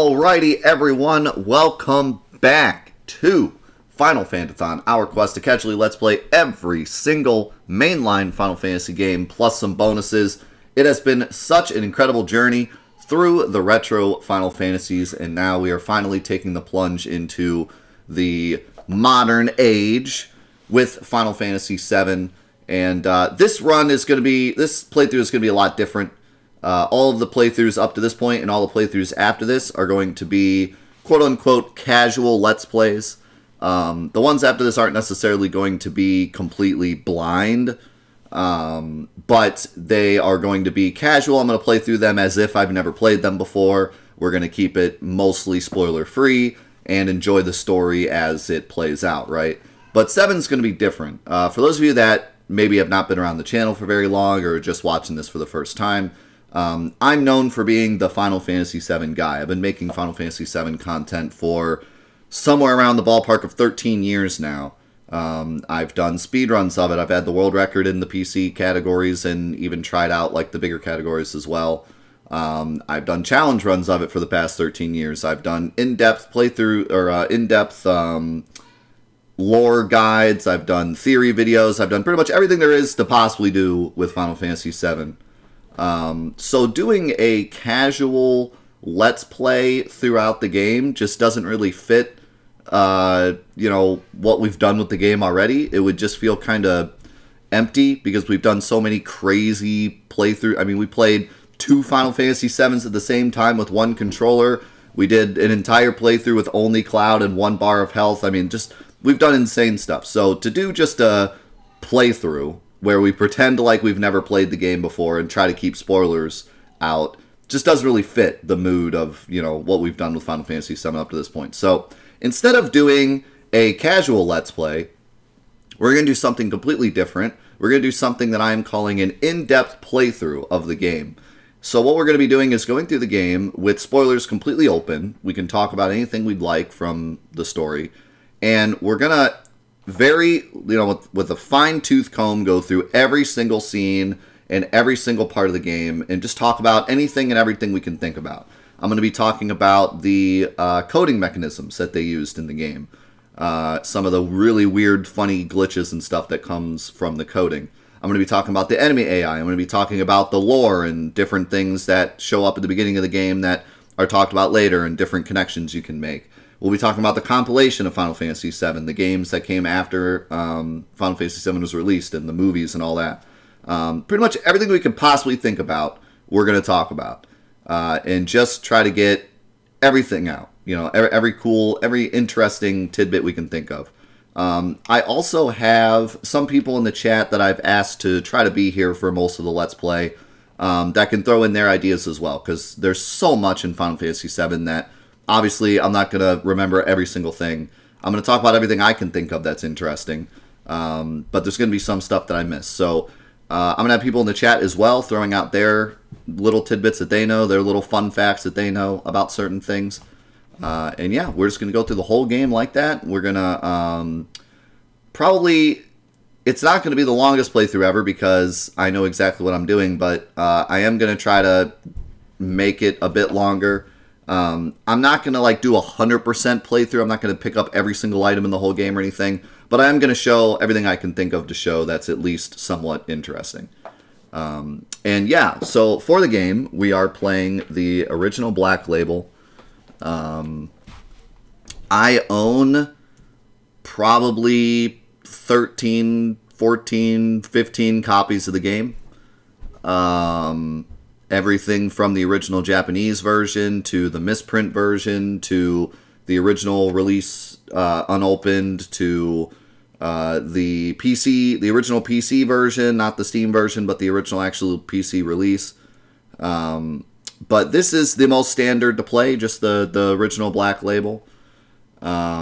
Alrighty, everyone, welcome back to Final Fantathon, our quest to casually let's play every single mainline Final Fantasy game, plus some bonuses. It has been such an incredible journey through the retro Final Fantasies, and now we are finally taking the plunge into the modern age with Final Fantasy VII. And this playthrough is going to be a lot different. All of the playthroughs up to this point and all the playthroughs after this are going to be quote-unquote casual Let's Plays. The ones after this aren't necessarily going to be completely blind, but they are going to be casual. I'm going to play through them as if I've never played them before. We're going to keep it mostly spoiler-free and enjoy the story as it plays out, right? But 7's going to be different. For those of you that maybe have not been around the channel for very long or are just watching this for the first time, I'm known for being the Final Fantasy VII guy. I've been making Final Fantasy VII content for somewhere around the ballpark of 13 years now. I've done speedruns of it. I've had the world record in the PC categories and even tried out like the bigger categories as well. I've done challenge runs of it for the past 13 years. I've done in-depth playthrough or in-depth lore guides. I've done theory videos. I've done pretty much everything there is to possibly do with Final Fantasy VII. So doing a casual let's play throughout the game just doesn't really fit, you know, what we've done with the game already. It would just feel kind of empty because we've done so many crazy playthroughs. I mean, we played 2 Final Fantasy VIIs at the same time with one controller. We did an entire playthrough with only Cloud and 1 bar of health. I mean, just, we've done insane stuff. So to do just a playthrough where we pretend like we've never played the game before and try to keep spoilers out, just doesn't really fit the mood of, you know, what we've done with Final Fantasy VII up to this point. So instead of doing a casual Let's Play, we're going to do something completely different. We're going to do something that I'm calling an in-depth playthrough of the game. So what we're going to be doing is going through the game with spoilers completely open. We can talk about anything we'd like from the story. And we're going to with a fine-tooth comb, go through every single scene and every single part of the game and just talk about anything and everything we can think about. I'm going to be talking about the coding mechanisms that they used in the game, some of the really weird, funny glitches and stuff that comes from the coding. I'm going to be talking about the enemy AI. I'm going to be talking about the lore and different things that show up at the beginning of the game that are talked about later and different connections you can make. We'll be talking about the compilation of Final Fantasy VII, the games that came after Final Fantasy VII was released and the movies and all that. Pretty much everything we could possibly think about, we're going to talk about. And just try to get everything out. You know, every interesting tidbit we can think of. I also have some people in the chat that I've asked to try to be here for most of the Let's Play that can throw in their ideas as well. Because there's so much in Final Fantasy VII that, obviously, I'm not going to remember every single thing. I'm going to talk about everything I can think of that's interesting. But there's going to be some stuff that I miss. So I'm going to have people in the chat as well throwing out their little tidbits that they know, their little fun facts that they know about certain things. And yeah, we're just going to go through the whole game like that. We're going to probably... It's not going to be the longest playthrough ever because I know exactly what I'm doing. But I am going to try to make it a bit longer. I'm not going to like do 100% playthrough. I'm not going to pick up every single item in the whole game or anything, but I am going to show everything I can think of to show that's at least somewhat interesting. And yeah, so for the game, we are playing the original Black Label. I own probably 13, 14, 15 copies of the game. Everything from the original Japanese version to the misprint version to the original release unopened to the original PC version, not the Steam version, but the original actual PC release. But this is the most standard to play, just the original Black Label. Yeah,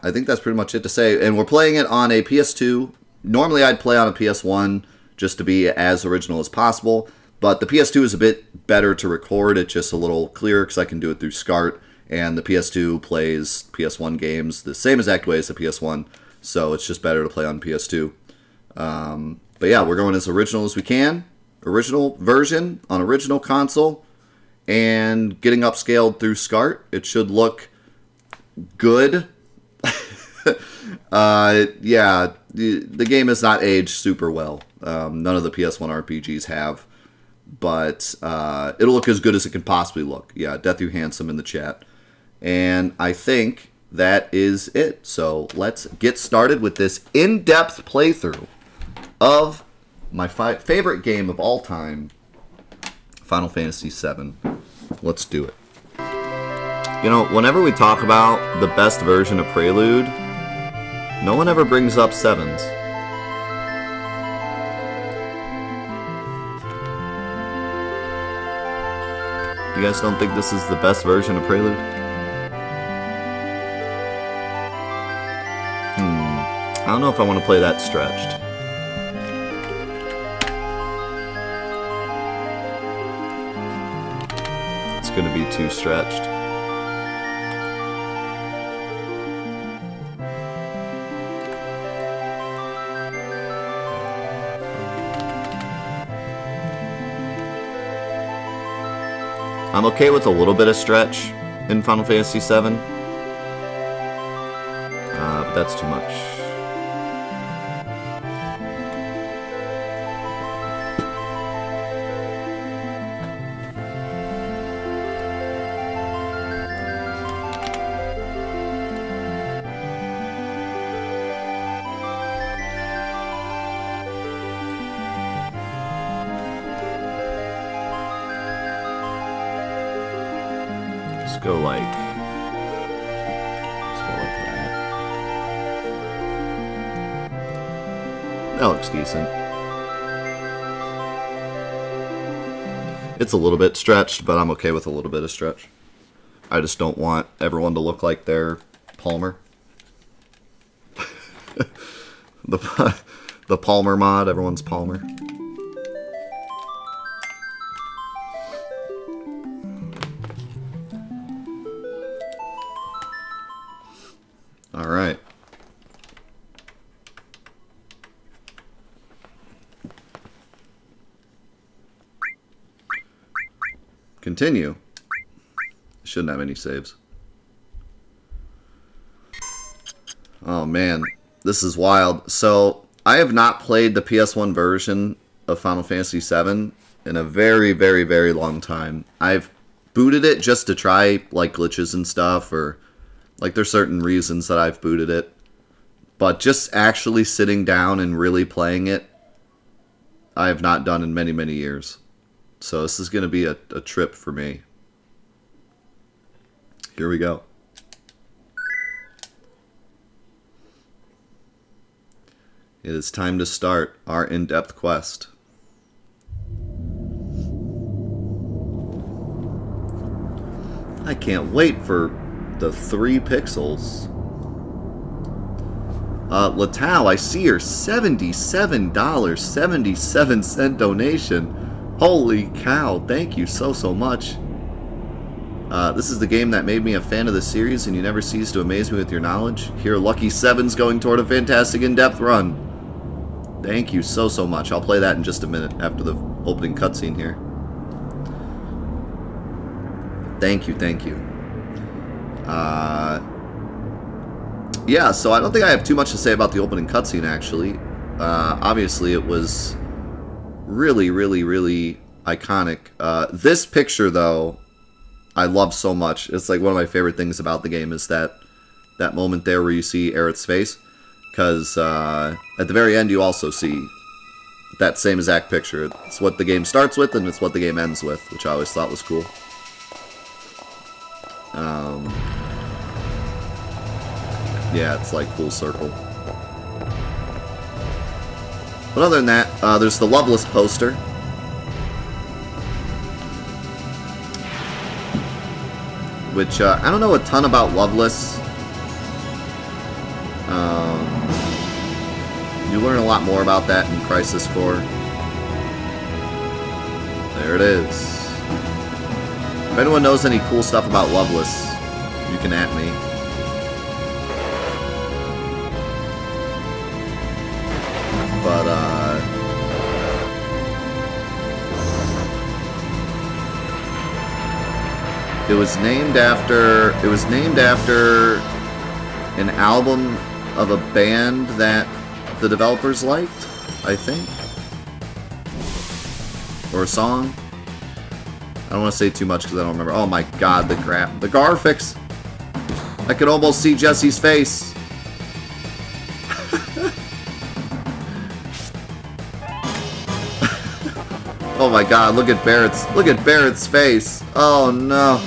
I think that's pretty much it to say. And we're playing it on a PS2. Normally I'd play on a PS1. Just to be as original as possible. But the PS2 is a bit better to record. It's just a little clearer because I can do it through SCART. And the PS2 plays PS1 games the same exact way as the PS1. So it's just better to play on PS2. But yeah, we're going as original as we can. Original version on original console. and getting upscaled through SCART. It should look good. Yeah, the game is not aged super well. None of the PS1 RPGs have, but it'll look as good as it can possibly look. Yeah, Death You Handsome in the chat. And I think that is it. So let's get started with this in-depth playthrough of my favorite game of all time, Final Fantasy VII. Let's do it. You know, whenever we talk about the best version of Prelude, no one ever brings up Sevens. You guys don't think this is the best version of Prelude? I don't know if I want to play that stretched. It's going to be too stretched. I'm okay with a little bit of stretch in Final Fantasy VII, but that's too much. Decent. It's a little bit stretched, but I'm okay with a little bit of stretch. I just don't want everyone to look like they're Palmer. The Palmer mod, everyone's Palmer. Continue. Shouldn't have any saves. Oh man, this is wild. So, I have not played the PS1 version of Final Fantasy VII in a very, very, very long time. I've booted it just to try, like, glitches and stuff, or, like, there's certain reasons that I've booted it. But just actually sitting down and really playing it, I have not done in many, many years. So this is going to be a trip for me. Here we go. It is time to start our in-depth quest. I can't wait for the 3 pixels. Latao, I see your $77.77 donation. Holy cow, thank you so much. This is the game that made me a fan of the series, and you never cease to amaze me with your knowledge. Here, Lucky Seven's going toward a fantastic in-depth run. Thank you so much. I'll play that in just a minute after the opening cutscene here. Thank you. Yeah, so I don't think I have too much to say about the opening cutscene, actually. Obviously, it was really iconic. This picture, though, I love so much. It's like one of my favorite things about the game is that moment there where you see Aerith's face, because at the very end you also see that same exact picture. It's what the game starts with and it's what the game ends with, which I always thought was cool. Yeah, it's like full circle. But other than that, there's the Loveless poster. Which, I don't know a ton about Loveless. You learn a lot more about that in Crisis Core. There it is. If anyone knows any cool stuff about Loveless, you can at me. But, It was named after an album of a band that the developers liked, I think. Or a song. I don't want to say too much because I don't remember. Oh my god, the crap. The Garfix! I could almost see Jesse's face! Oh my god, look at Barret's face! Oh no!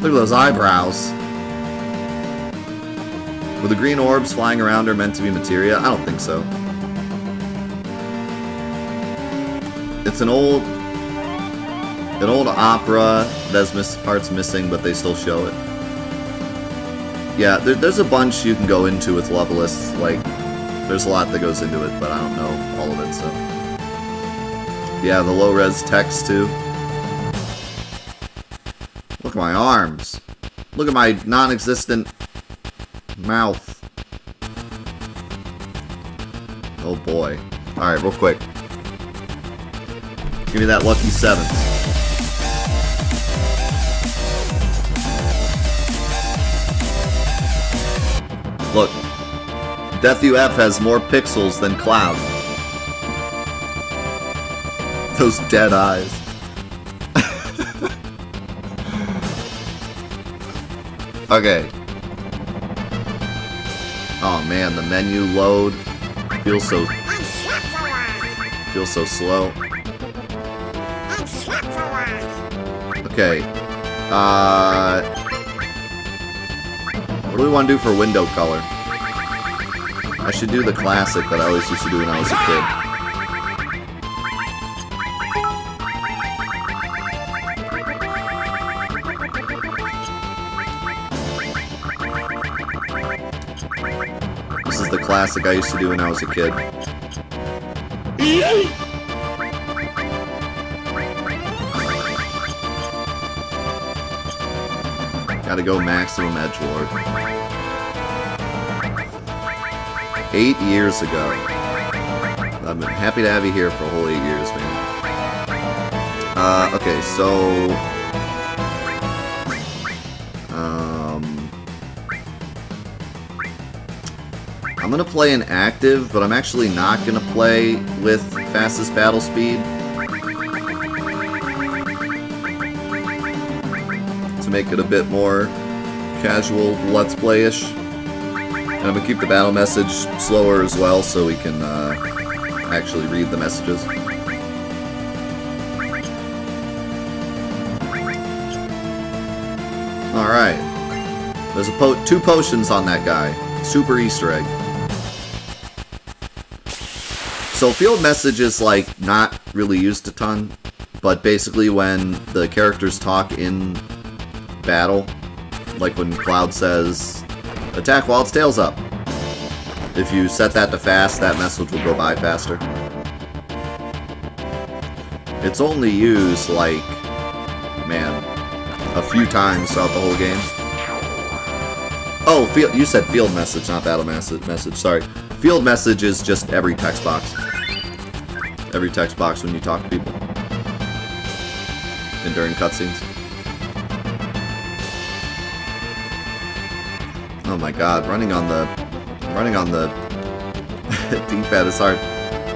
Look at those eyebrows! Were the green orbs flying around are meant to be materia? I don't think so. It's an old opera. There's parts missing, but they still show it. Yeah, there's a bunch you can go into with Loveless. Like, there's a lot that goes into it, but I don't know all of it, so... Yeah, the low-res text, too. Look at my arms. Look at my non-existent mouth. Oh, boy. Alright, real quick. Give me that lucky 7. Look. Death UF has more pixels than Cloud. Those dead eyes. Okay. Oh man, the menu load feels so slow. Okay. What do we want to do for window color? I should do the classic that I always used to do when I was a kid. This is the classic I used to do when I was a kid. Gotta go maximum edgelord. 8 years ago. I've been happy to have you here for a whole 8 years, man. Okay, so... I'm gonna play an active, but I'm actually not gonna play with fastest battle speed. Make it a bit more casual, let's play-ish. And I'm gonna keep the battle message slower as well, so we can actually read the messages. Alright. There's a two potions on that guy. Super Easter egg. So field message is, like, not really used a ton, but basically when the characters talk in battle, like when Cloud says, attack while its tail's up. If you set that to fast, that message will go by faster. It's only used, like, man, a few times throughout the whole game. Oh, you said field message, not battle message, sorry. Field message is just every text box. Every text box when you talk to people. And during cutscenes. Oh my god, running on the D-pad is hard.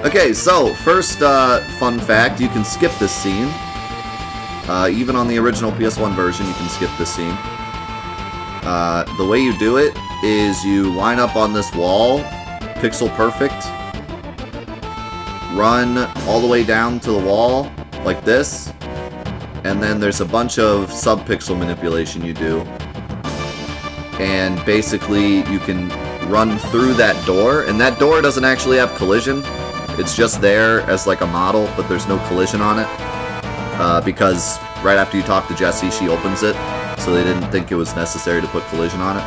Okay, so, first fun fact, you can skip this scene. Even on the original PS1 version, you can skip this scene. The way you do it is you line up on this wall, pixel perfect, run all the way down to the wall, like this, and then there's a bunch of sub-pixel manipulation you do. And basically you can run through that door, and that door doesn't actually have collision. It's just there as like a model, but there's no collision on it, because right after you talk to Jesse, she opens it, so they didn't think it was necessary to put collision on it.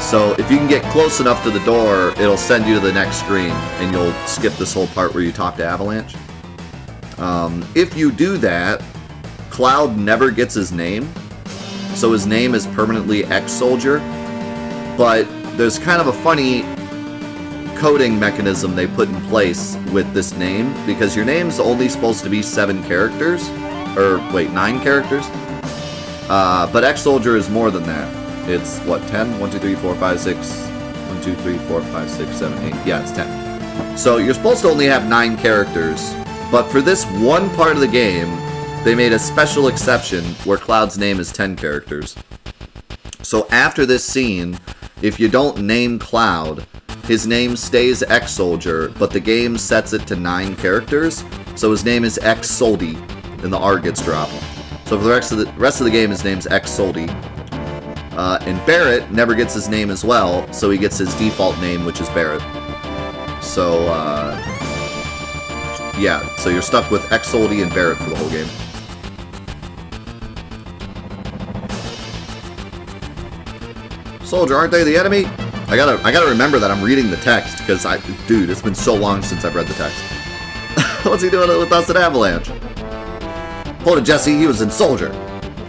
So if you can get close enough to the door, it'll send you to the next screen, and you'll skip this whole part where you talk to Avalanche. If you do that, Cloud never gets his name. So his name is permanently X-Soldier, but there's kind of a funny coding mechanism they put in place with this name, because your name's only supposed to be 7 characters, or wait, 9 characters, But X-Soldier is more than that. It's, what, 10? 1, 2, 3, 4, 5, 6... 1, 2, 3, 4, 5, 6, 7, 8... Yeah, it's 10. So you're supposed to only have 9 characters, but for this one part of the game, they made a special exception where Cloud's name is 10 characters. So after this scene, if you don't name Cloud, his name stays X-Soldier, but the game sets it to 9 characters, so his name is X-Soldi, and the R gets dropped. So for the rest of the game, his name's X-Soldi. And Barret never gets his name as well, so he gets his default name, which is Barret. So, yeah, so you're stuck with X-Soldi and Barret for the whole game. Soldier, aren't they the enemy? I gotta remember that I'm reading the text, because dude, it's been so long since I've read the text. What's he doing with us at Avalanche? Hold it, Jesse, he was in Soldier.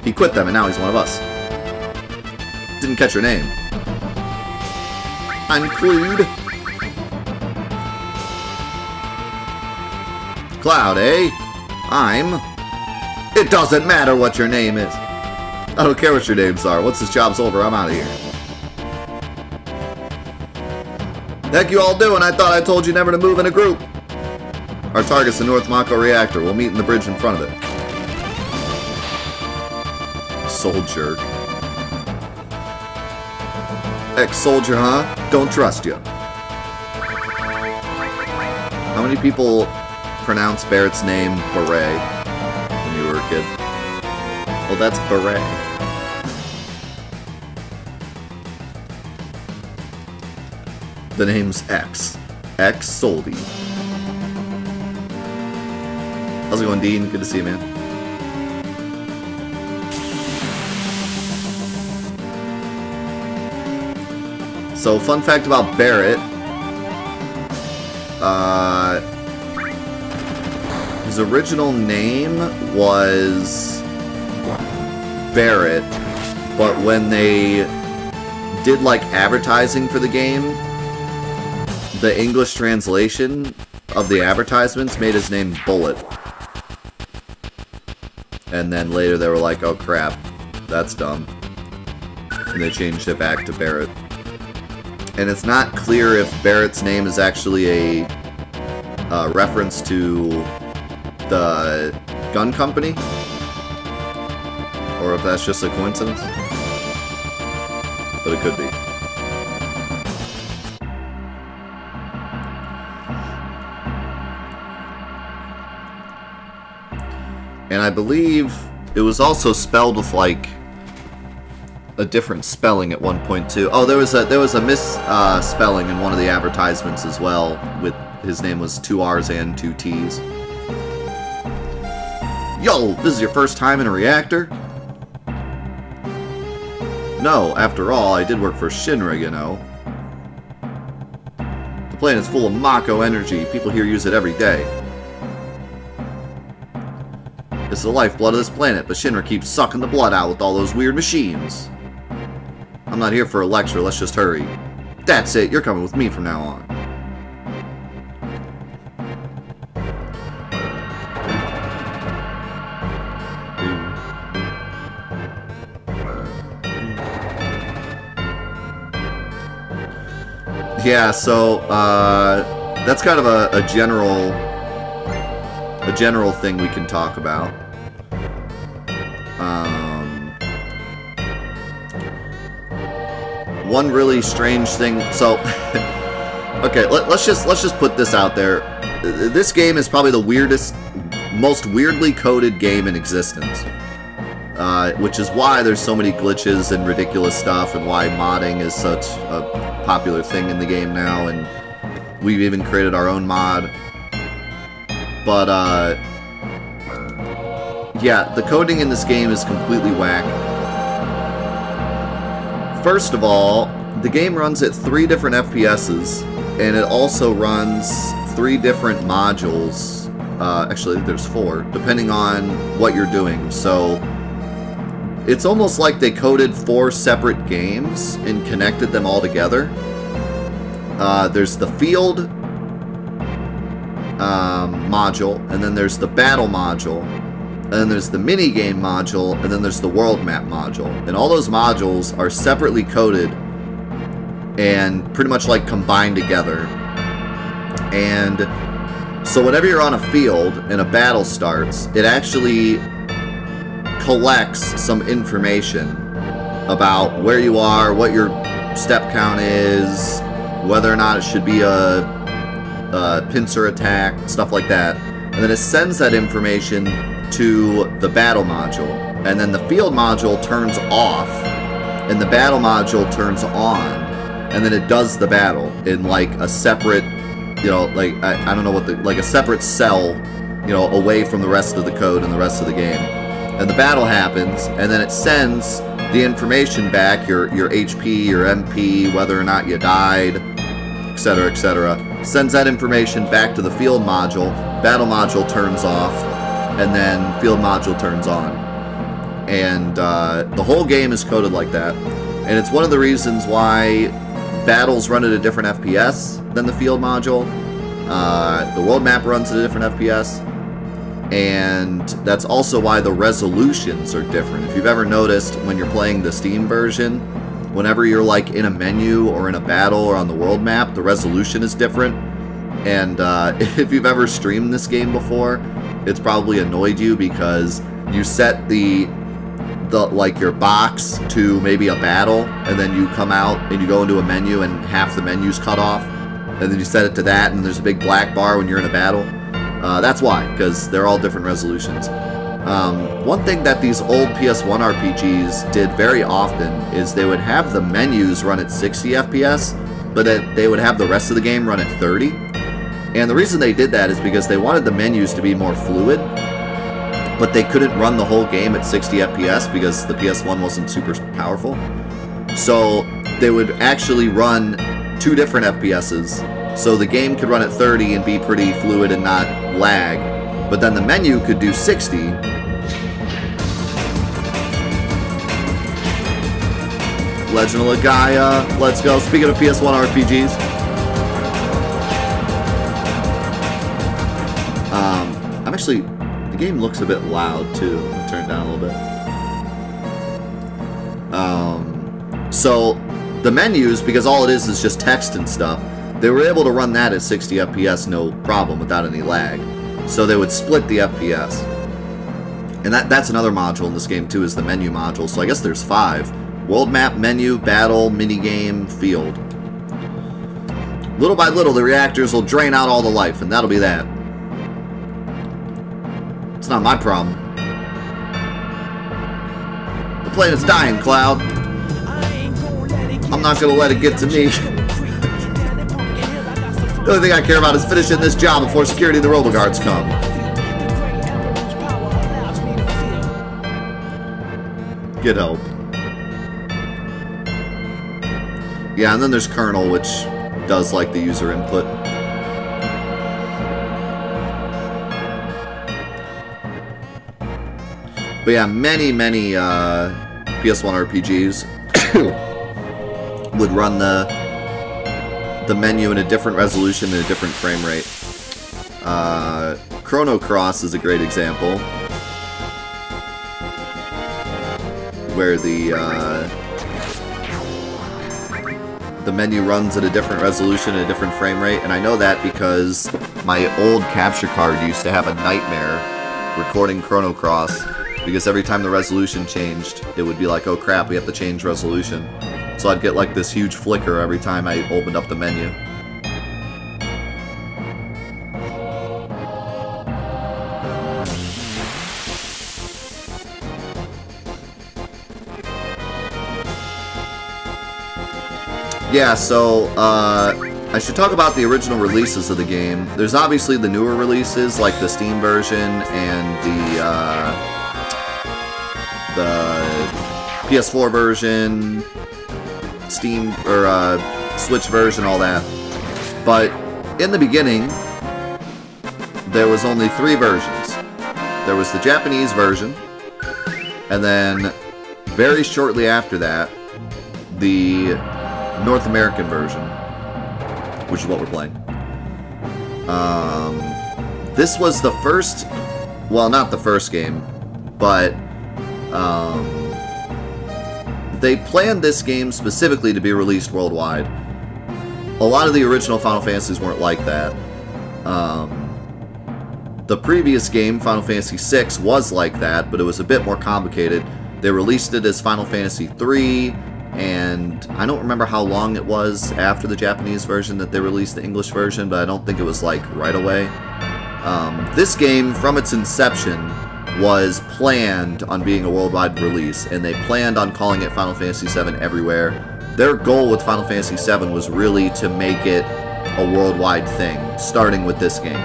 He quit them, and now he's one of us. Didn't catch your name. I'm Crude. Cloud, eh? I'm... It doesn't matter what your name is. I don't care what your names are. Once this job's over, I'm out of here. The heck you all doing? I thought I told you never to move in a group. Our target's the North Mako reactor. We'll meet in the bridge in front of it. Soldier. Ex-soldier, huh? Don't trust you. How many people pronounce Barret's name Barret when you were a kid? Well, that's Barret. The name's X. X-Soldi. How's it going, Dean? Good to see you, man. So, fun fact about Barret. His original name was... Barret. But when they did, like, advertising for the game, the English translation of the advertisements made his name Bullet. And then later they were like, oh crap, that's dumb. And they changed it back to Barret. And it's not clear if Barret's name is actually a reference to the gun company, or if that's just a coincidence, but it could be. And I believe it was also spelled with, like, a different spelling at one point too. Oh, there was a misspelling in one of the advertisements as well. With his name was 2 R's and 2 T's. Yo, this is your first time in a reactor? No, after all, I did work for Shinra, you know. The planet's full of Mako energy. People here use it every day. It's the lifeblood of this planet, but Shinra keeps sucking the blood out with all those weird machines. I'm not here for a lecture, let's just hurry. That's it, you're coming with me from now on. Yeah, so, that's kind of a general thing we can talk about. One really strange thing. So, okay, let's just put this out there. This game is probably the weirdest, most weirdly coded game in existence, which is why there's so many glitches and ridiculous stuff, and why modding is such a popular thing in the game now. And we've even created our own mod. But yeah, the coding in this game is completely whack. First of all, the game runs at 3 different FPSs, and it also runs 3 different modules. Actually, there's 4, depending on what you're doing. So it's almost like they coded 4 separate games and connected them all together. There's the field module, and then there's the battle module, and then there's the minigame module, and then there's the world map module. And all those modules are separately coded and pretty much like combined together. And so whenever you're on a field and a battle starts, it actually collects some information about where you are, what your step count is, whether or not it should be a pincer attack, stuff like that. And then it sends that information to the battle module. And then the field module turns off, and the battle module turns on. And then it does the battle in like a separate, you know, like, I don't know what the, like a separate cell, you know, away from the rest of the code and the rest of the game. And the battle happens, and then it sends the information back, your HP, your MP, whether or not you died, etc., etc. Sends that information back to the field module, battle module turns off, and then field module turns on. And the whole game is coded like that. And it's one of the reasons why battles run at a different FPS than the field module. The world map runs at a different FPS. And that's also why the resolutions are different. If you've ever noticed when you're playing the Steam version, whenever you're like in a menu or in a battle or on the world map, the resolution is different. And if you've ever streamed this game before, it's probably annoyed you because you set the like your box to maybe a battle, and then you come out and you go into a menu and half the menu's cut off, and then you set it to that and there's a big black bar when you're in a battle. That's why, because they're all different resolutions. One thing that these old PS1 RPGs did very often is they would have the menus run at 60 FPS, but they would have the rest of the game run at 30. And the reason they did that is because they wanted the menus to be more fluid, but they couldn't run the whole game at 60 FPS because the PS1 wasn't super powerful. So they would actually run two different FPSs. So the game could run at 30 and be pretty fluid and not lag, but then the menu could do 60. Legend of Gaia, let's go. Speaking of PS1 RPGs. I'm actually, the game looks a bit loud too. I'll turn it down a little bit. So the menus, because all it is just text and stuff, they were able to run that at 60 FPS no problem without any lag. So they would split the FPS. And that's another module in this game too, is the menu module. So I guess there's 5. World map, menu, battle, minigame, field. Little by little the reactors will drain out all the life, and that'll be that. It's not my problem. The planet's dying, Cloud. I'm not gonna let it get to me. The only thing I care about is finishing this job before security and the roboguards come. Get help. Yeah, and then there's Colonel, which does like the user input. But yeah, many PS1 RPGs would run the menu in a different resolution and a different frame rate. Chrono Cross is a great example, where the menu runs at a different resolution and a different frame rate, and I know that because my old capture card used to have a nightmare recording Chrono Cross, because every time the resolution changed, it would be like, oh crap, we have to change resolution. So I'd get like this huge flicker every time I opened up the menu. Yeah, so I should talk about the original releases of the game. There's obviously the newer releases, like the Steam version and the PS4 version, Steam or Switch version, all that. But in the beginning, there was only 3 versions. There was the Japanese version, and then very shortly after that, the North American version, which is what we're playing. This was the first, well, not the first game, but they planned this game specifically to be released worldwide. A lot of the original Final Fantasies weren't like that. The previous game, Final Fantasy VI, was like that, but it was a bit more complicated. They released it as Final Fantasy III, and I don't remember how long it was after the Japanese version that they released the English version, but I don't think it was like right away. This game, from its inception, was planned on being a worldwide release, and they planned on calling it Final Fantasy VII everywhere. Their goal with Final Fantasy VII was really to make it a worldwide thing, starting with this game.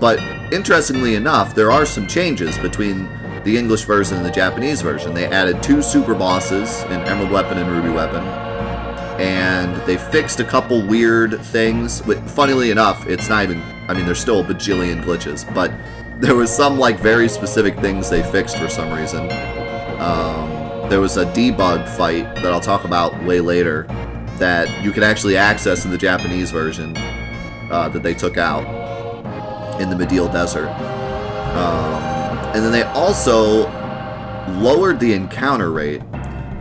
But interestingly enough, there are some changes between the English version and the Japanese version. They added 2 super bosses, an Emerald Weapon and Ruby Weapon, and they fixed a couple weird things. But funnily enough, it's not even, I mean, there's still a bajillion glitches, but there was some, like, very specific things they fixed for some reason. There was a debug fight that I'll talk about way later that you could actually access in the Japanese version that they took out in the Mideel Desert. And then they also lowered the encounter rate,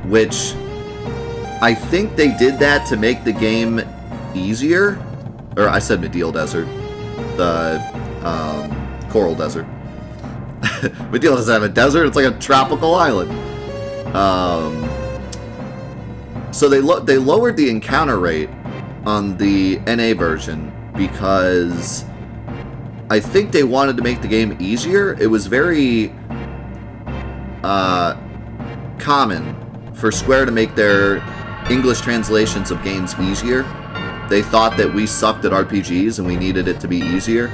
which I think they did that to make the game easier. Or I said Mideel Desert. The Coral Desert. Mideel doesn't have a desert, it's like a tropical island. So they lowered the encounter rate on the NA version because I think they wanted to make the game easier. It was very common for Square to make their English translations of games easier. They thought that we sucked at RPGs and we needed it to be easier.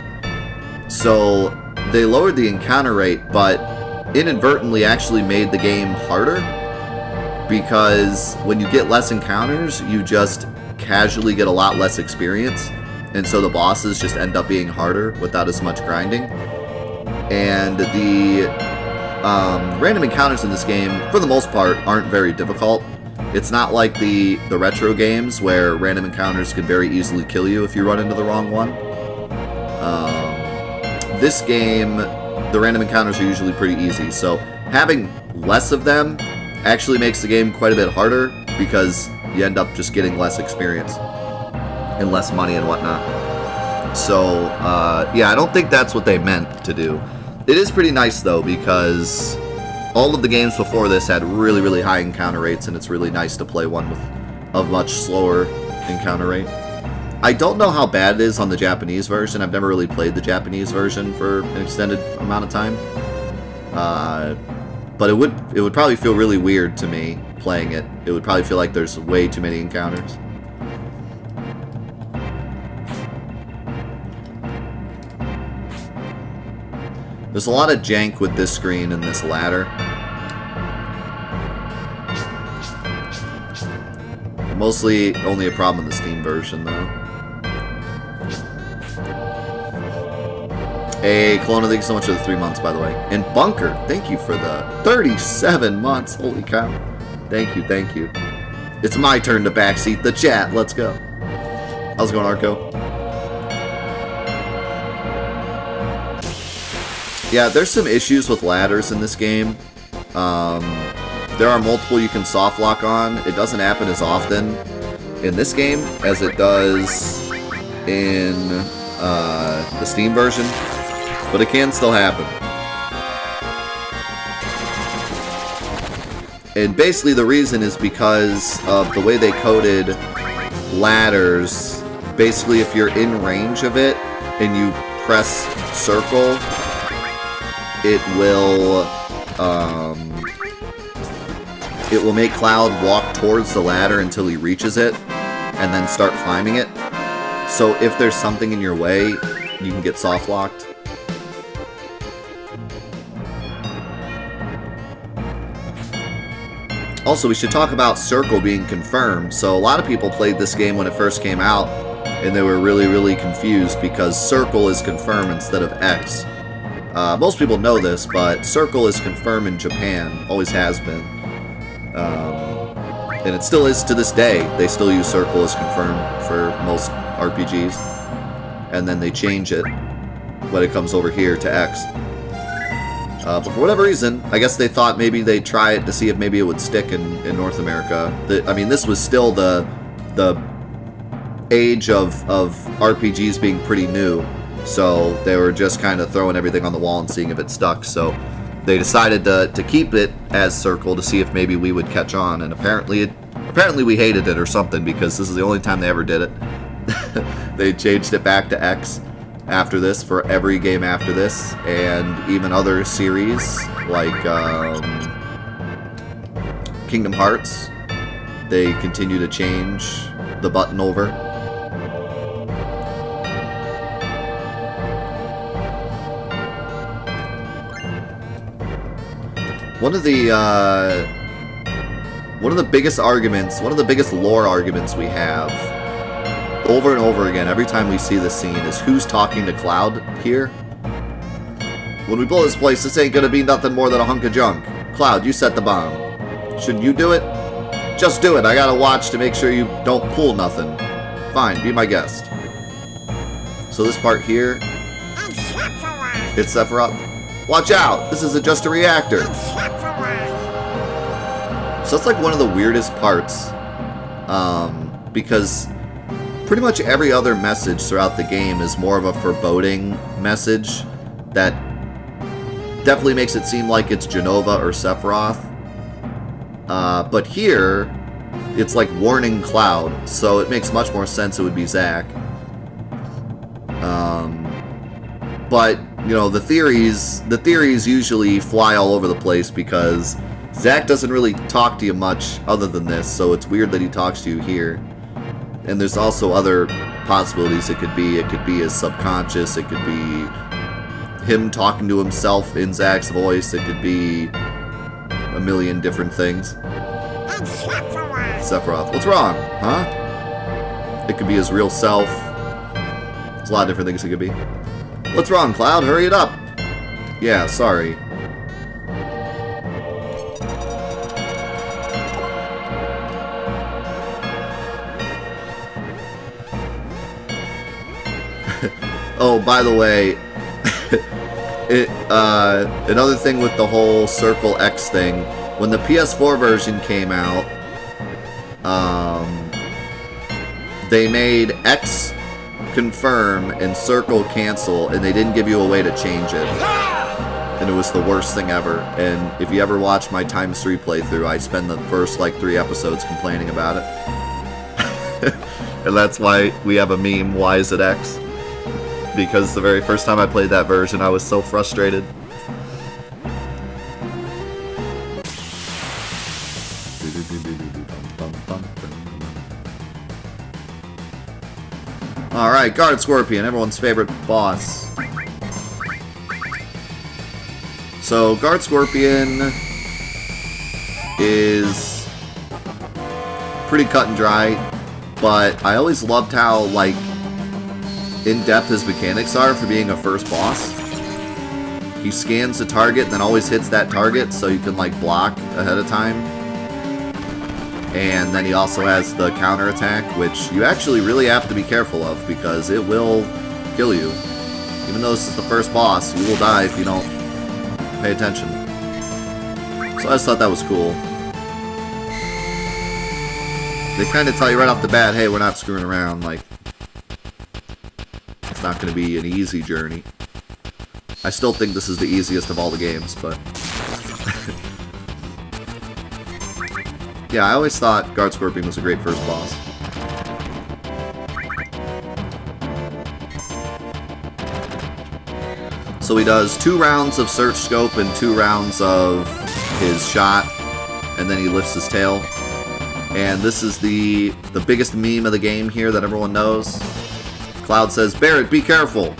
So they lowered the encounter rate, but inadvertently actually made the game harder, because when you get less encounters, you just casually get a lot less experience. And so the bosses just end up being harder without as much grinding. And the random encounters in this game, for the most part, aren't very difficult. It's not like the retro games where random encounters can very easily kill you if you run into the wrong one. This game, the random encounters are usually pretty easy. So having less of them actually makes the game quite a bit harder, because you end up just getting less experience and less money and whatnot. So, yeah, I don't think that's what they meant to do. It is pretty nice, though, because all of the games before this had really, really high encounter rates, and it's really nice to play one with a much slower encounter rate. I don't know how bad it is on the Japanese version. I've never really played the Japanese version for an extended amount of time. But it would probably feel really weird to me playing it. It would probably feel like there's way too many encounters. There's a lot of jank with this screen and this ladder. Mostly only a problem in the Steam version, though. Hey, Kelowna, thank you so much for the 3 months, by the way. And Bunker, thank you for the 37 months. Holy cow. Thank you, thank you. It's my turn to backseat the chat. Let's go. How's it going, Arco? Yeah, there's some issues with ladders in this game. There are multiple you can soft lock on. It doesn't happen as often in this game as it does in the Steam version, but it can still happen. And basically the reason is because of the way they coded ladders. Basically, if you're in range of it and you press circle, it will make Cloud walk towards the ladder until he reaches it, and then start climbing it. So if there's something in your way, you can get softlocked. Also, we should talk about circle being confirmed. So a lot of people played this game when it first came out, and they were really, really confused because circle is confirm instead of X. Most people know this, but circle is confirmed in Japan, always has been. And it still is to this day. They still use circle as confirmed for most RPGs. And then they change it when it comes over here to X. But for whatever reason, I guess they thought maybe they'd try it to see if maybe it would stick in North America. I mean, this was still the age of RPGs being pretty new, so they were just kind of throwing everything on the wall and seeing if it stuck. So they decided to keep it as Circle to see if maybe we would catch on, and apparently we hated it or something, because this is the only time they ever did it. They changed it back to X after this for every game after this, and even other series like Kingdom Hearts. They continue to change the button over. One of the biggest lore arguments we have over and over again every time we see this scene is who's talking to Cloud here. When we blow this place, this ain't gonna be nothing more than a hunk of junk. Cloud, you set the bomb. Shouldn't you do it? Just do it. I gotta watch to make sure you don't pull nothing. Fine, be my guest. So this part here, it's Sephiroth. Watch out! This isn't just a reactor! So that's like one of the weirdest parts, because pretty much every other message throughout the game is more of a foreboding message that definitely makes it seem like it's Jenova or Sephiroth. But here, it's like warning Cloud, so it makes much more sense it would be Zack. But you know, the theories usually fly all over the place, because Zack doesn't really talk to you much other than this, so it's weird that he talks to you here. And there's also other possibilities it could be. It could be his subconscious, it could be him talking to himself in Zack's voice, it could be a million different things. Sephiroth. What's wrong? Huh? It could be his real self. There's a lot of different things it could be. What's wrong, Cloud? Hurry it up! Yeah, sorry. Oh, by the way, another thing with the whole Circle X thing, when the PS4 version came out, they made X confirm and Circle cancel, and they didn't give you a way to change it, and it was the worst thing ever. And if you ever watch my Times 3 playthrough, I spend the first like 3 episodes complaining about it. And that's why we have a meme, why is it X? Because the very first time I played that version, I was so frustrated. Alright, Guard Scorpion, everyone's favorite boss. So, Guard Scorpion is pretty cut and dry, but I always loved how, like, in-depth his mechanics are for being a first boss. He scans the target and then always hits that target, so you can, like, block ahead of time. And then he also has the counter-attack, which you actually really have to be careful of, because it will kill you. Even though this is the first boss, you will die if you don't pay attention. So I just thought that was cool. They kind of tell you right off the bat, hey, we're not screwing around, like, it's not going to be an easy journey. I still think this is the easiest of all the games, but... Yeah, I always thought Guard Scorpion was a great first boss. So he does 2 rounds of search scope and 2 rounds of his shot, and then he lifts his tail. And this is the biggest meme of the game here that everyone knows. Cloud says, Barret, be careful!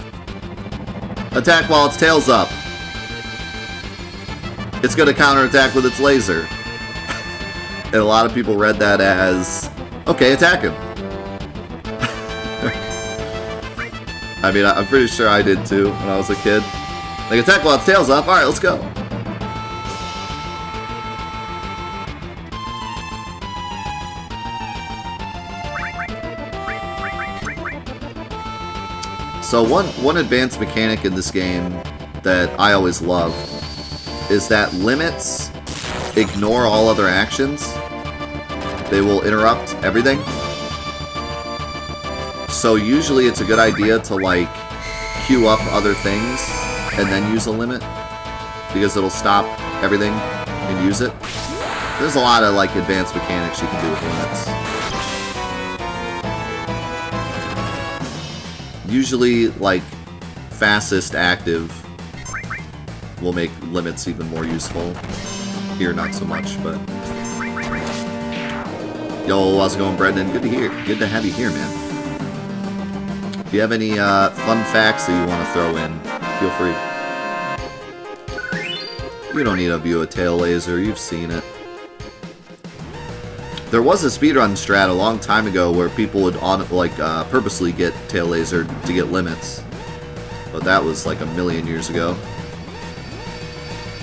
Attack while its tail's up! It's gonna counterattack with its laser. And a lot of people read that as, okay, attack him. I mean, I'm pretty sure I did too when I was a kid. Like, attack while its tail's up. All right, let's go. So one advanced mechanic in this game that I always loved is that limits ignore all other actions. They will interrupt everything. So usually it's a good idea to, like, queue up other things and then use a limit, because it'll stop everything and use it. There's a lot of, like, advanced mechanics you can do with limits. Usually, like, fastest active will make limits even more useful. Here, not so much, but... Yo, how's it going, Brendan? Good to hear. Good to have you here, man. If you have any fun facts that you want to throw in, feel free. You don't need to view a tail laser. You've seen it. There was a speedrun strat a long time ago where people would purposely get tail lasered to get limits. But that was like a million years ago.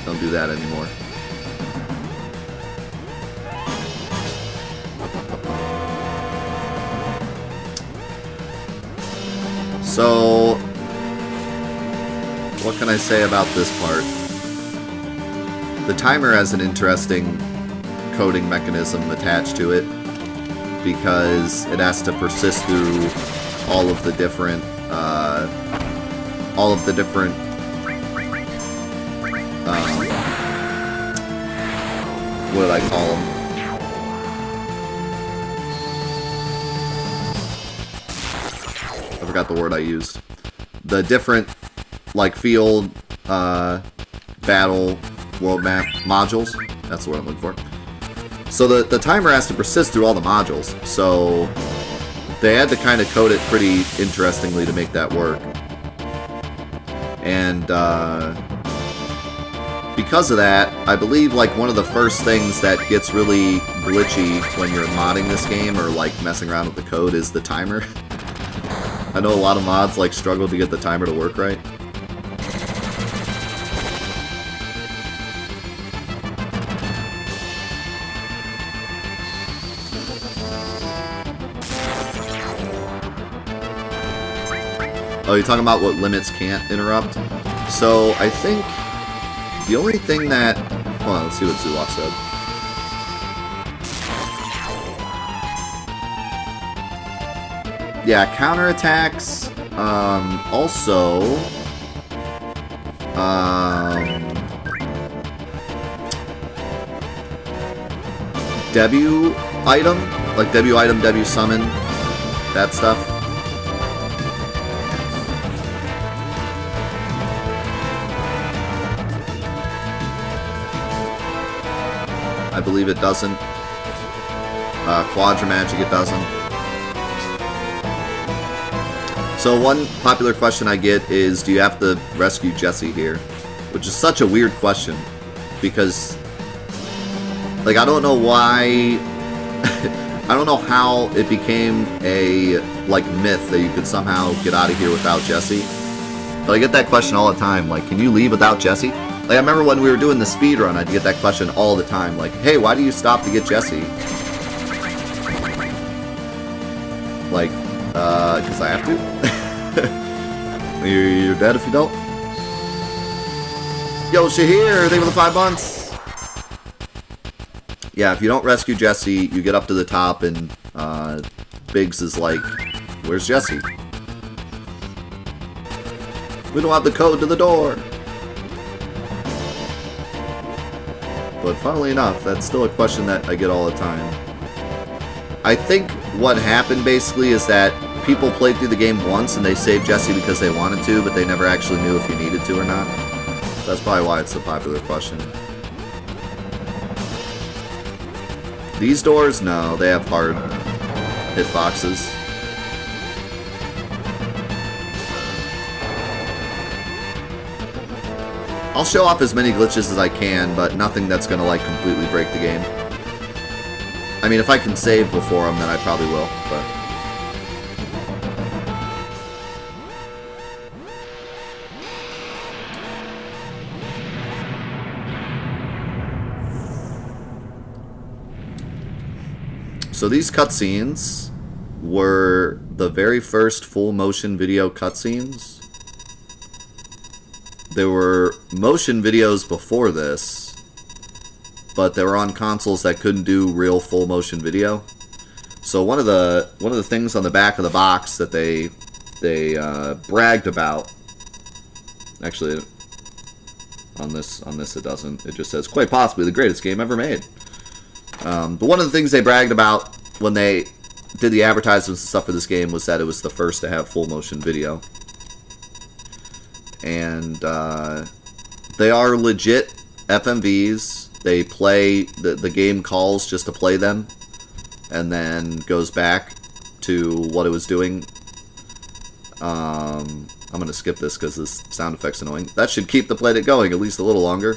Don't do that anymore. So, what can I say about this part? The timer has an interesting coding mechanism attached to it, because it has to persist through all of the different what did I call them? I forgot the word I used. The different, like, field, battle, world map modules. That's what I'm looking for. So the timer has to persist through all the modules. So they had to kind of code it pretty interestingly to make that work. And because of that, I believe, like, one of the first things that gets really glitchy when you're modding this game or, like, messing around with the code is the timer. I know a lot of mods, like, struggle to get the timer to work right. Oh, you're talking about what limits can't interrupt? So, I think the only thing that... Hold on, let's see what Zulok said. Yeah, counterattacks. W item? Like W item, W summon. That stuff. I believe it doesn't. Quadramagic, it doesn't. So one popular question I get is, do you have to rescue Jesse here? Which is such a weird question, because, like, I don't know why... I don't know how it became a, like, myth that you could somehow get out of here without Jesse. But I get that question all the time, like, can you leave without Jesse? Like, I remember when we were doing the speedrun, I'd get that question all the time, like, hey, why do you stop to get Jesse? Like, because I have to? You're dead if you don't. Yo, Shahir, thank you for the 5 months. Yeah, if you don't rescue Jesse, you get up to the top, and Biggs is like, where's Jesse? We don't have the code to the door. But funnily enough, that's still a question that I get all the time. I think what happened basically is that people played through the game once and they saved Jesse because they wanted to, but they never actually knew if you needed to or not. That's probably why it's a popular question. These doors? No, they have hard hitboxes. I'll show off as many glitches as I can, but nothing that's gonna, like, completely break the game. I mean, if I can save before them, then I probably will, but... So these cutscenes were the very first full motion video cutscenes. There were motion videos before this, but they were on consoles that couldn't do real full motion video. So one of the things on the back of the box that they bragged about, actually on this it doesn't. It just says quite possibly the greatest game ever made. But one of the things they bragged about when they did the advertisements and stuff for this game was that it was the first to have full motion video. And they are legit FMVs. They play, the game calls just to play them, and then goes back to what it was doing. I'm going to skip this because this sound effect's annoying. That should keep the playdate going at least a little longer.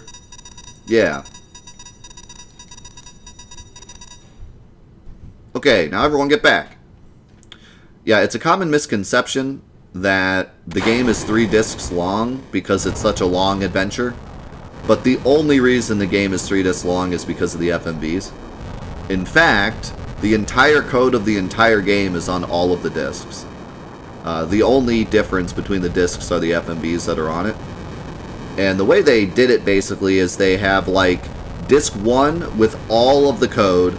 Yeah. Okay, now everyone get back. Yeah, it's a common misconception that the game is 3 discs long because it's such a long adventure. But the only reason the game is 3 discs long is because of the FMVs. In fact, the entire code of the entire game is on all of the discs. The only difference between the discs are the FMVs that are on it. And the way they did it basically is they have like disc 1 with all of the code,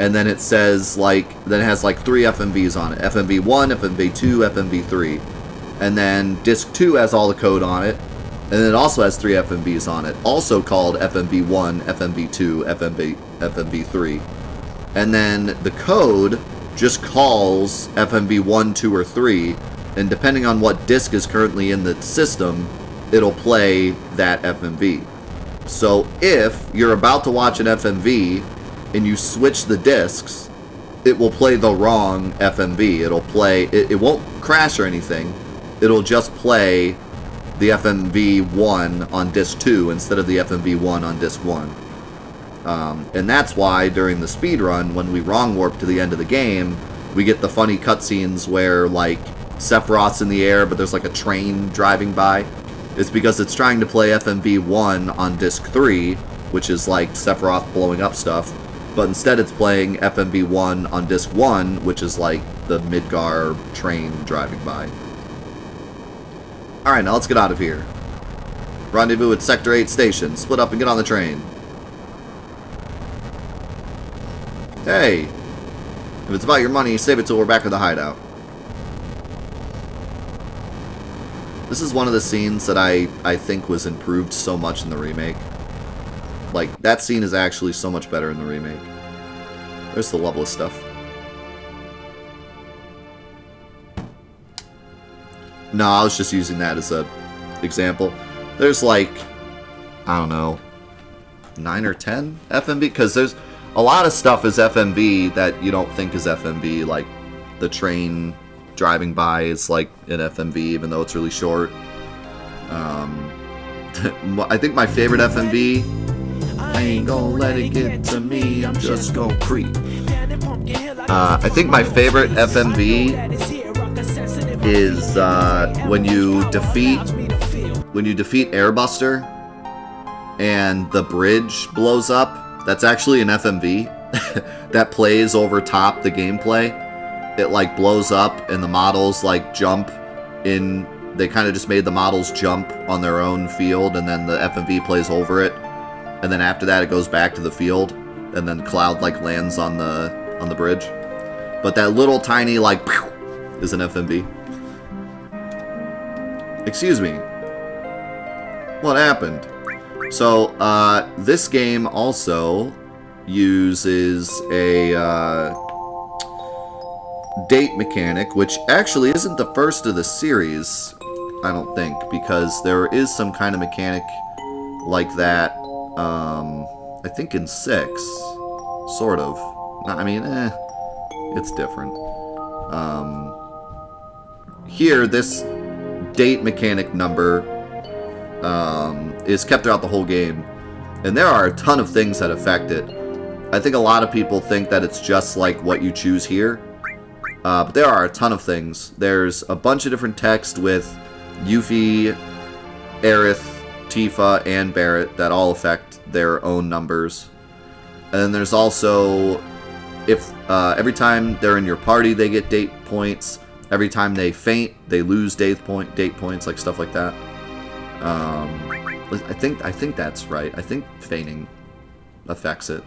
and then it says like, then it has like 3 FMVs on it. FMV 1, FMV 2, FMV 3. And then disc 2 has all the code on it, and then it also has 3 FMVs on it, also called FMV 1, FMV 2, FMV 3. And then the code just calls FMV 1, 2, or 3, and depending on what disc is currently in the system, it'll play that FMV. So if you're about to watch an FMV and you switch the discs, it will play the wrong FMV. It'll play, it won't crash or anything, it'll just play the FMV 1 on disc 2 instead of the FMV 1 on disc 1. And that's why during the speedrun, when we wrong warp to the end of the game, we get the funny cutscenes where, like, Sephiroth's in the air, but there's like a train driving by. It's because it's trying to play FMV 1 on disc 3, which is like Sephiroth blowing up stuff, but instead it's playing FMV 1 on disc 1, which is like the Midgar train driving by. Alright, now let's get out of here. Rendezvous at Sector 8 Station. Split up and get on the train. Hey! If it's about your money, save it till we're back at the hideout. This is one of the scenes that I think was improved so much in the remake. Like, that scene is actually so much better in the remake. There's the Loveless stuff. No, I was just using that as a example. There's like, I don't know, 9 or 10 FMV? Because there's a lot of stuff is FMV that you don't think is FMV, like the train driving by is like an FMV even though it's really short. I think my favorite FMV, I ain't gonna let it get to me, I'm just gonna creep. I think my favorite FMV is when you defeat Airbuster and the bridge blows up. That's actually an FMV that plays over top the gameplay. It like blows up and the models like jump in. They kind of just made the models jump on their own field and then the FMV plays over it. And then after that it goes back to the field and then Cloud like lands on the bridge. But that little tiny like is an FMV. Excuse me. What happened? So, this game also uses a date mechanic, which actually isn't the first of the series, I don't think, because there is some kind of mechanic like that, I think in 6, sort of. I mean, it's different. Here, this date mechanic number is kept throughout the whole game, and there are a ton of things that affect it. I think a lot of people think that it's just like what you choose here, but there are a ton of things. There's a bunch of different text with Yuffie, Aerith, Tifa, and Barret that all affect their own numbers. And then there's also, if every time they're in your party, they get date points. Every time they faint, they lose date points, like stuff like that. I think that's right. I think feigning affects it.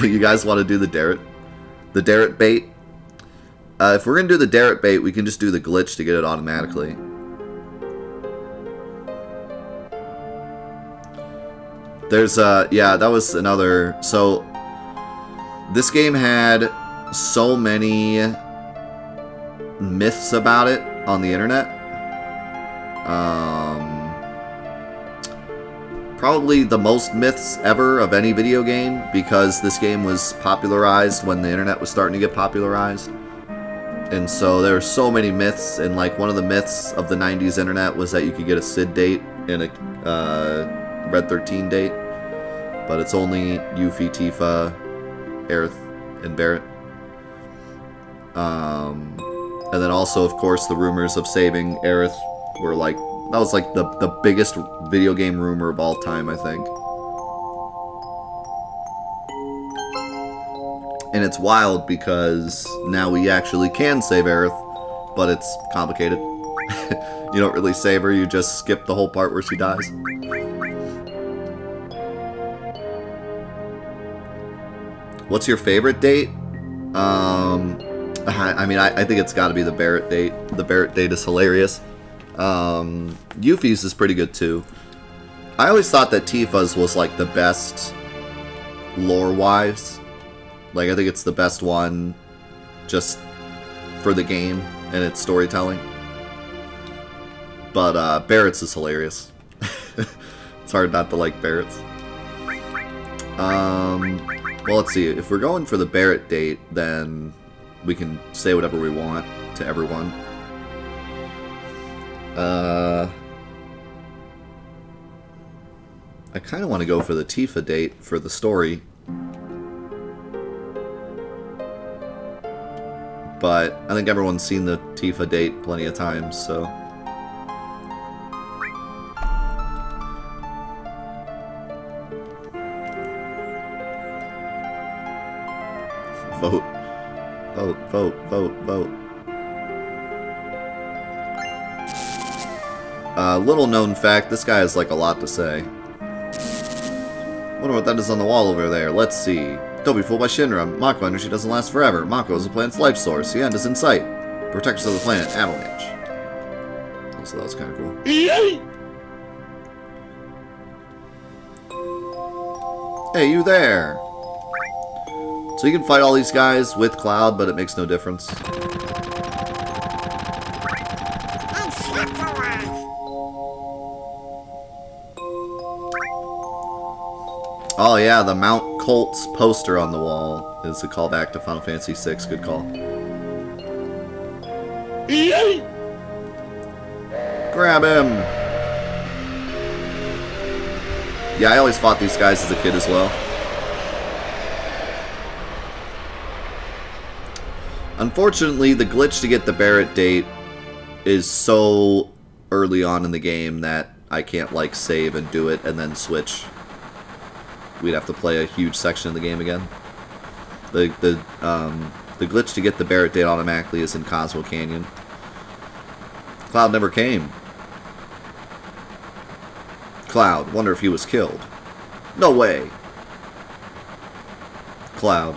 You guys want to do the Barret bait? If we're gonna do the Barret bait, we can just do the glitch to get it automatically. There's yeah, that was another. So this game had so many myths about it on the internet. Probably the most myths ever of any video game, because this game was popularized when the internet was starting to get popularized. And so there are so many myths, and like one of the myths of the 90s internet was that you could get a SID date and a Red 13 date, but it's only Yuffie, Tifa, Aerith, and Barret. And then also, of course, the rumors of saving Aerith were like, that was like the biggest video game rumor of all time, I think. And it's wild because now we actually can save Aerith, but it's complicated. You don't really save her, you just skip the whole part where she dies. What's your favorite date? I think it's got to be the Barret date. The Barret date is hilarious. Yuffie's is pretty good too. I always thought that Tifa's was like the best lore-wise. Like, I think it's the best one just for the game and its storytelling. But Barret's is hilarious. It's hard not to like Barret's. Well, let's see. If we're going for the Barret date, then we can say whatever we want to everyone. I kind of want to go for the Tifa date for the story. But I think everyone's seen the Tifa date plenty of times, so... Vote. Vote, vote, vote, vote. Little known fact, this guy has like a lot to say. Wonder what that is on the wall over there. Let's see. Don't be fooled by Shinra. Mako energy doesn't last forever. Mako is the planet's life source. The end is in sight. Protectors of the planet, Avalanche. Also, that was kind of cool. Hey, you there! So you can fight all these guys with Cloud, but it makes no difference. Oh yeah, the Mount Colt's poster on the wall is a callback to Final Fantasy VI. Good call. Grab him! Yeah, I always fought these guys as a kid as well. Unfortunately, the glitch to get the Barret date is so early on in the game that I can't, like, save and do it and then switch. We'd have to play a huge section of the game again. The glitch to get the Barret date automatically is in Cosmo Canyon. Cloud never came. Cloud, wonder if he was killed. No way! Cloud.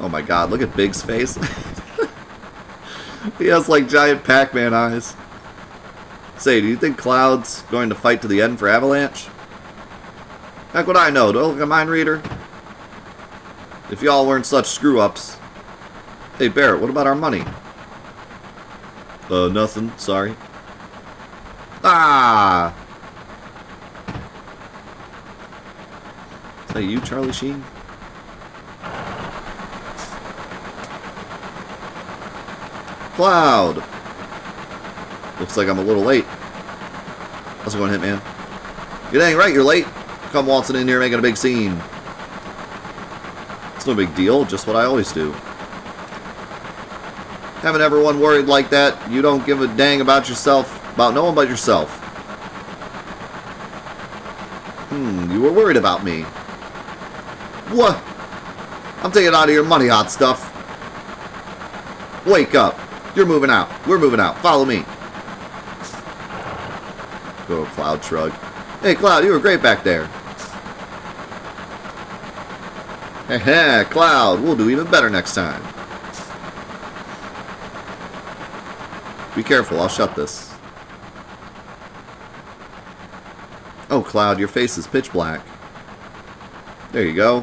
Oh my god, look at Big's face. He has like giant Pac-Man eyes. Say, do you think Cloud's going to fight to the end for Avalanche? Heck would I know, don't look a mind reader. If y'all weren't such screw-ups. Hey Barret, what about our money? Nothing, sorry. Ah! Is that you, Charlie Sheen? Cloud! Looks like I'm a little late. How's it going, Hitman? You're dang right, you're late. Come waltzing in here making a big scene. It's no big deal, just what I always do. Having everyone worried like that, you don't give a dang about yourself, about no one but yourself. You were worried about me. What? I'm taking out of your money, hot stuff. Wake up. You're moving out. We're moving out. Follow me. Little Cloud shrug. Hey, Cloud, you were great back there. Heh, Cloud, we'll do even better next time. Be careful, I'll shut this. Oh, Cloud, your face is pitch black. There you go.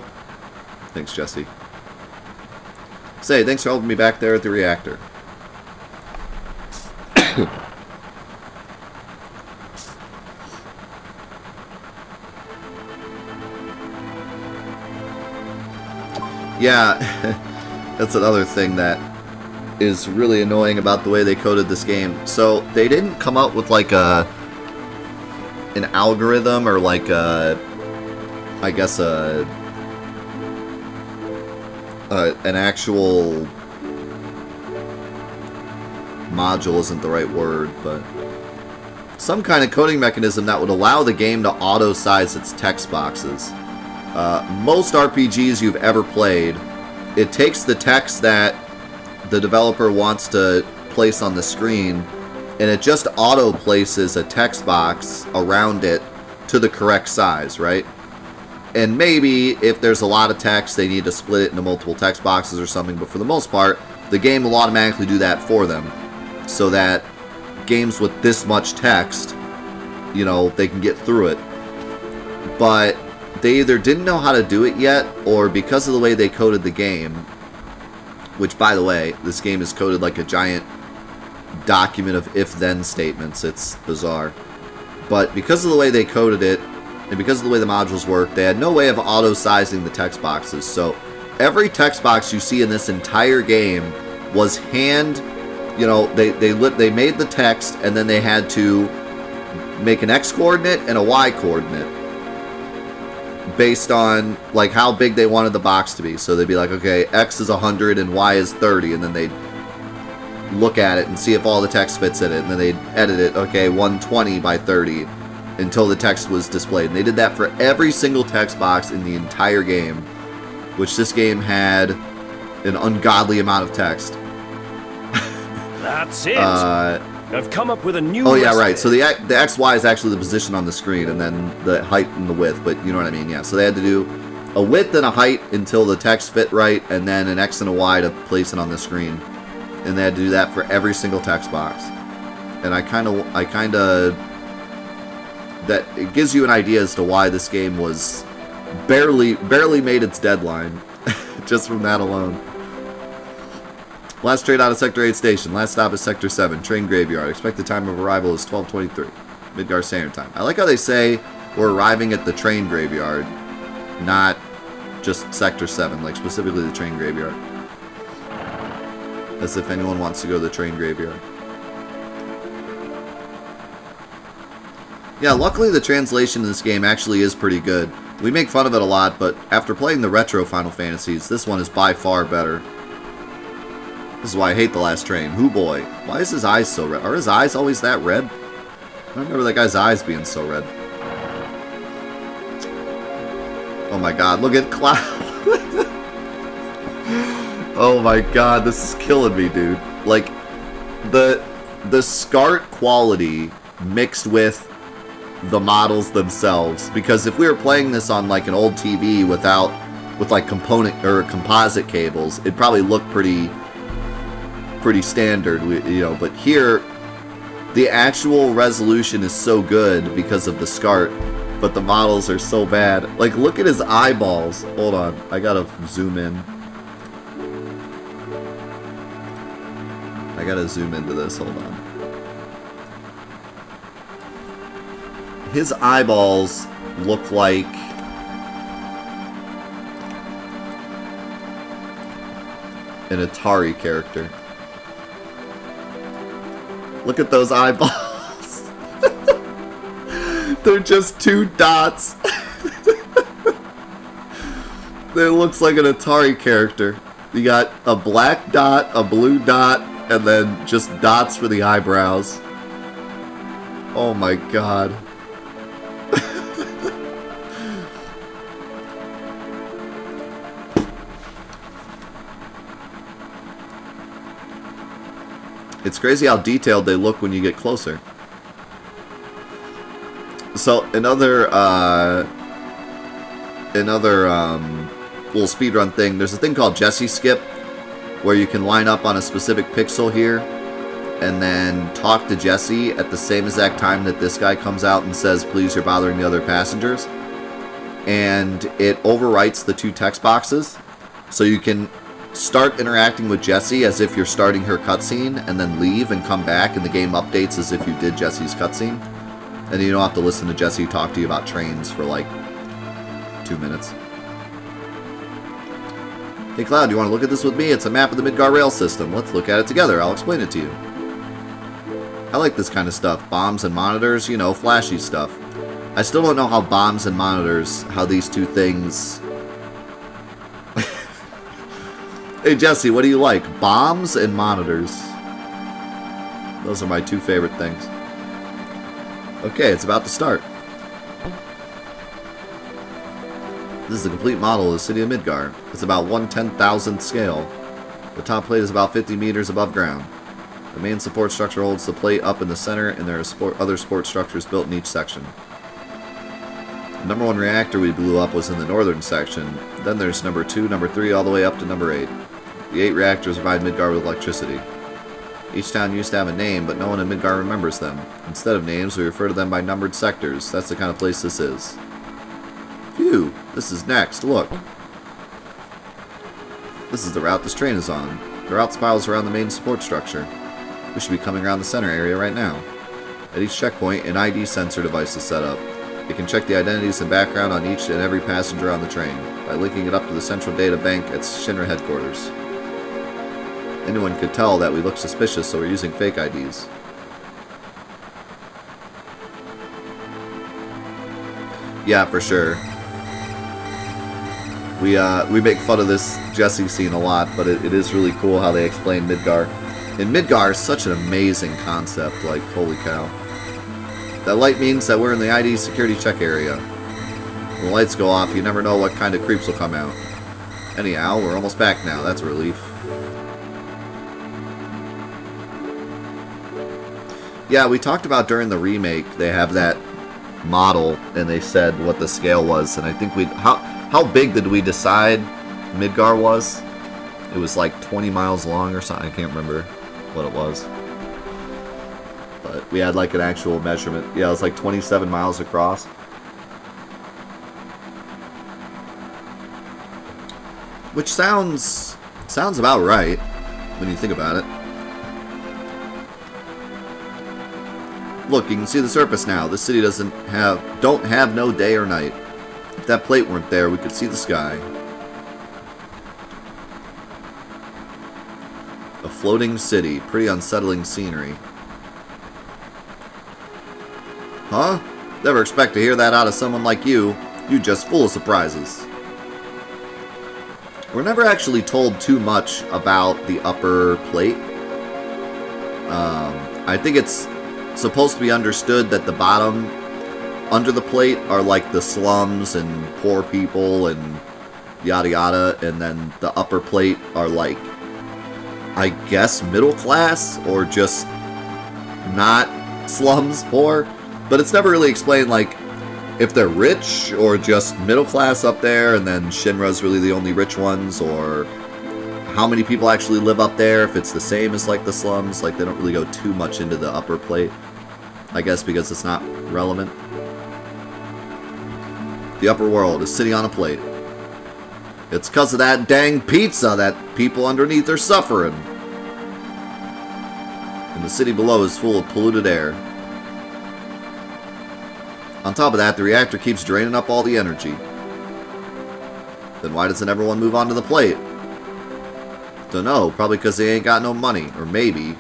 Thanks, Jesse. Say, thanks for helping me back there at the reactor. Yeah, that's another thing that is really annoying about the way they coded this game. So they didn't come up with like an algorithm or like a, I guess an actual module isn't the right word, but some kind of coding mechanism that would allow the game to auto-size its text boxes. Most RPGs you've ever played, it takes the text that the developer wants to place on the screen, and it just auto-places a text box around it to the correct size, right? And maybe if there's a lot of text, they need to split it into multiple text boxes or something, but for the most part, the game will automatically do that for them, so that games with this much text, you know, they can get through it. But they either didn't know how to do it yet, or because of the way they coded the game, which, by the way, this game is coded like a giant document of if-then statements. It's bizarre. But because of the way they coded it, and because of the way the modules work, they had no way of auto-sizing the text boxes. So every text box you see in this entire game was hand, you know, they made the text, and then they had to make an X-coordinate and a Y-coordinate, based on like how big they wanted the box to be. So they'd be like, okay, X is 100 and Y is 30, and then they'd look at it and see if all the text fits in it, and then they'd edit it, okay, 120 by 30 until the text was displayed. And they did that for every single text box in the entire game, which this game had an ungodly amount of text. That's it. I've come up with a new... Oh, yeah, right. So the XY is actually the position on the screen, and then the height and the width, but you know what I mean, yeah. So they had to do a width and a height until the text fit right, and then an X and a Y to place it on the screen. And they had to do that for every single text box. And I kind of... That it gives you an idea as to why this game was... barely made its deadline. Just from that alone. Last trade out of Sector 8 Station. Last stop is Sector 7, Train Graveyard. Expected time of arrival is 12:23, Midgar Standard Time. I like how they say we're arriving at the Train Graveyard, not just Sector 7, like specifically the Train Graveyard. As if anyone wants to go to the Train Graveyard. Yeah, luckily the translation in this game actually is pretty good. We make fun of it a lot, but after playing the retro Final Fantasies, this one is by far better. This is why I hate The Last Train. Hoo boy. Why is his eyes so red? Are his eyes always that red? I don't remember that guy's eyes being so red. Oh my god, look at Cloud. Oh my god, this is killing me, dude. Like, the SCART quality mixed with the models themselves. Because if we were playing this on, like, an old TV with, like, component or composite cables, it'd probably look pretty standard, you know, but here the actual resolution is so good because of the SCART, but the models are so bad. Like, look at his eyeballs. Hold on, I gotta zoom in. I gotta zoom into this, hold on. His eyeballs look like... an Atari character. Look at those eyeballs. They're just two dots. It looks like an Atari character. You got a black dot, a blue dot, and then just dots for the eyebrows. Oh my god. It's crazy how detailed they look when you get closer. So another little speedrun thing, there's a thing called Jesse Skip, where you can line up on a specific pixel here and then talk to Jesse at the same exact time that this guy comes out and says, please, you're bothering the other passengers. And it overwrites the two text boxes, so you can start interacting with Jesse as if you're starting her cutscene and then leave and come back, and the game updates as if you did Jesse's cutscene. And you don't have to listen to Jesse talk to you about trains for like 2 minutes. Hey Cloud, you want to look at this with me? It's a map of the Midgar rail system. Let's look at it together. I'll explain it to you. I like this kind of stuff. Bombs and monitors, you know, flashy stuff. I still don't know how bombs and monitors, how these two things... Hey Jesse, what do you like? Bombs and monitors. Those are my two favorite things. Okay, it's about to start. This is a complete model of the city of Midgar. It's about 1/10,000th scale. The top plate is about 50 meters above ground. The main support structure holds the plate up in the center, and there are other support structures built in each section. The number 1 reactor we blew up was in the northern section. Then there's number 2, number 3, all the way up to number 8. The 8 reactors provide Midgar with electricity. Each town used to have a name, but no one in Midgar remembers them. Instead of names, we refer to them by numbered sectors. That's the kind of place this is. Phew! This is next, look. This is the route this train is on. The route spirals around the main support structure. We should be coming around the center area right now. At each checkpoint, an ID sensor device is set up. It can check the identities and background on each and every passenger on the train by linking it up to the central data bank at Shinra headquarters. Anyone could tell that we look suspicious, so we're using fake IDs. Yeah, for sure. We make fun of this Jesse scene a lot, but it is really cool how they explain Midgar. And Midgar is such an amazing concept, like, holy cow. That light means that we're in the ID security check area. When the lights go off, you never know what kind of creeps will come out. Anyhow, we're almost back now. That's a relief. Yeah, we talked about during the remake, they have that model, and they said what the scale was, and I think we... How big did we decide Midgar was? It was like 20 miles long or something. I can't remember what it was. But we had like an actual measurement. Yeah, it was like 27 miles across. Which sounds about right when you think about it. Look, you can see the surface now. This city don't have no day or night. If that plate weren't there, we could see the sky. A floating city, pretty unsettling scenery. Huh? Never expect to hear that out of someone like you. You're just full of surprises. We're never actually told too much about the upper plate. I think it's supposed to be understood that the bottom under the plate are like the slums and poor people and yada yada, and then the upper plate are like, I guess, middle class or just not slums poor, but it's never really explained like if they're rich or just middle class up there, and then Shinra's really the only rich ones, or how many people actually live up there, if it's the same as like the slums. Like, they don't really go too much into the upper plate, I guess, because it's not relevant. The upper world is sitting on a plate. It's because of that dang pizza that people underneath are suffering. And the city below is full of polluted air. On top of that, the reactor keeps draining up all the energy. Then why doesn't everyone move on to the plate? Dunno, probably because they ain't got no money. Or maybe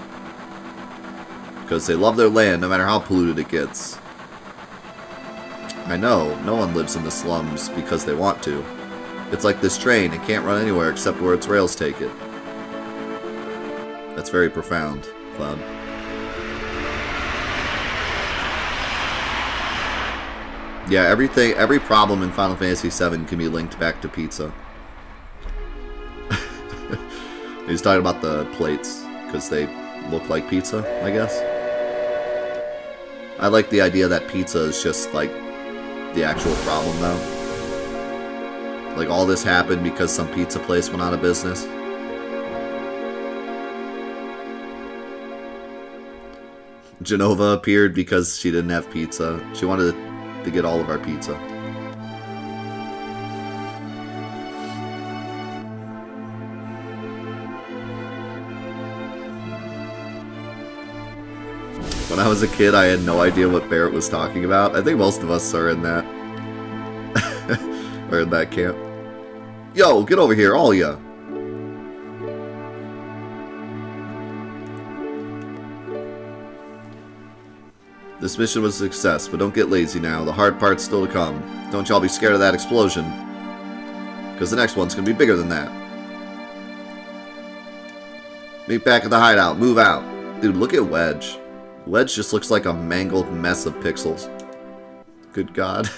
because they love their land no matter how polluted it gets. I know, no one lives in the slums because they want to. It's like this train, it can't run anywhere except where its rails take it. That's very profound, Cloud. Yeah, every problem in Final Fantasy VII can be linked back to pizza. He's talking about the plates, because they look like pizza, I guess. I like the idea that pizza is just, like, the actual problem, though. Like, all this happened because some pizza place went out of business. Jenova appeared because she didn't have pizza. She wanted to get all of our pizza. When I was a kid, I had no idea what Barret was talking about. I think most of us are in that. Or in that camp. Yo, get over here, all ya! This mission was a success, but don't get lazy now. The hard part's still to come. Don't y'all be scared of that explosion. Because the next one's going to be bigger than that. Meet back at the hideout. Move out. Dude, look at Wedge. Wedge just looks like a mangled mess of pixels. Good God.